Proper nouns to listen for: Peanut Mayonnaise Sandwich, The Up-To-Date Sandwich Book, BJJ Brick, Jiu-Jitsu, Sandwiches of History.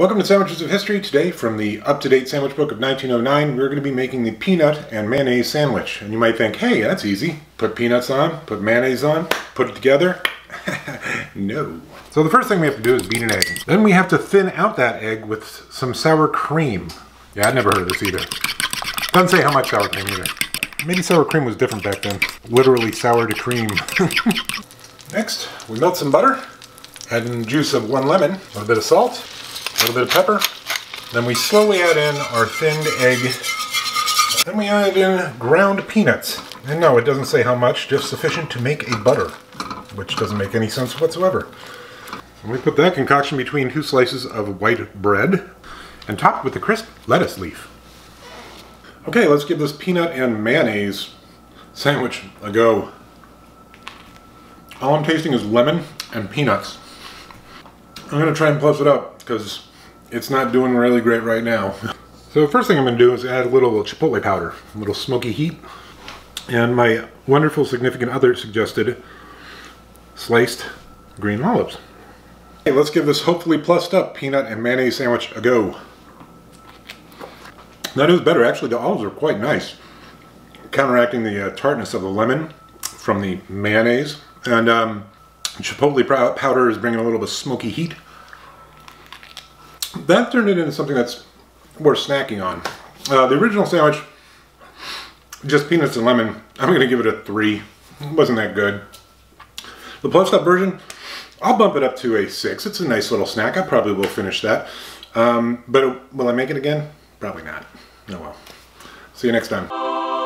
Welcome to Sandwiches of History. Today, from the Up-to-Date Sandwich Book of 1909, we're going to be making the peanut and mayonnaise sandwich. And you might think, hey, that's easy. Put peanuts on, put mayonnaise on, put it together. No. So the first thing we have to do is beat an egg. Then we have to thin out that egg with some sour cream. Yeah, I'd never heard of this either. Doesn't say how much sour cream either. Maybe sour cream was different back then. Literally sour to cream. Next, we melt some butter, add in the juice of one lemon, a little bit of salt, a little bit of pepper, then we slowly add in our thinned egg, then we add in ground peanuts. And no, it doesn't say how much, just sufficient to make a butter, which doesn't make any sense whatsoever. And we put that concoction between two slices of white bread and topped with a crisp lettuce leaf. Okay, let's give this peanut and mayonnaise sandwich a go. All I'm tasting is lemon and peanuts. I'm going to try and plus it up because it's not doing really great right now. So the first thing I'm going to do is add a little chipotle powder, a little smoky heat. And my wonderful significant other suggested sliced green olives. Okay, let's give this hopefully plussed up peanut and mayonnaise sandwich a go. That is better. Actually, the olives are quite nice, counteracting the tartness of the lemon from the mayonnaise. And chipotle powder is bringing a little bit of smoky heat. That turned it into something that's worth snacking on. The original sandwich, just peanuts and lemon, I'm going to give it a 3. It wasn't that good. The plussed up version, I'll bump it up to a 6. It's a nice little snack. I probably will finish that. But will I make it again? Probably not. Oh well. See you next time.